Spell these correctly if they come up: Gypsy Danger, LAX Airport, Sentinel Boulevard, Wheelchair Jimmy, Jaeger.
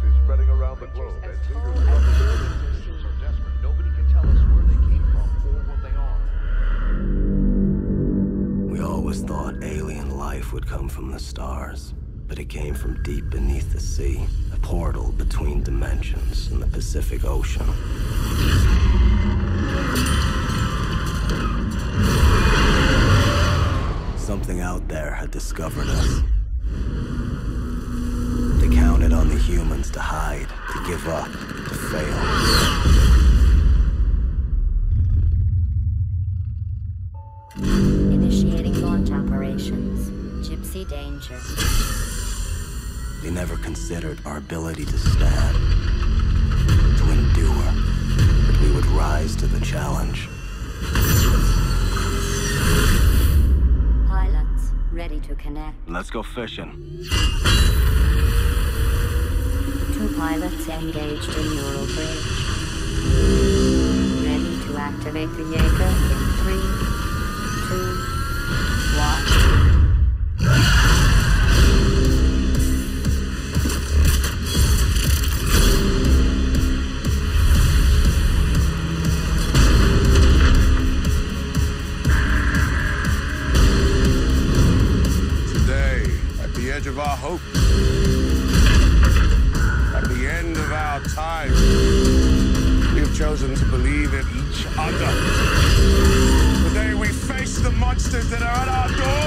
virus is spreading around the globe as leaders of the officials are desperate. Nobody can tell us where they came from or what they are. We always thought alien life would come from the stars, but it came from deep beneath the sea, a portal between dimensions in the Pacific Ocean. Something out there had discovered us. They counted on the humans to hide, to give up, to fail. Initiating launch operations. Gypsy Danger. They never considered our ability to stand, to endure, that we would rise to the challenge. Pilots, ready to connect. Let's go fishing. Two pilots engaged in neural bridge. Ready to activate the Jaeger in 3, 2, 1. Of our hope, at the end of our time, we have chosen to believe in each other. Today we face the monsters that are at our door.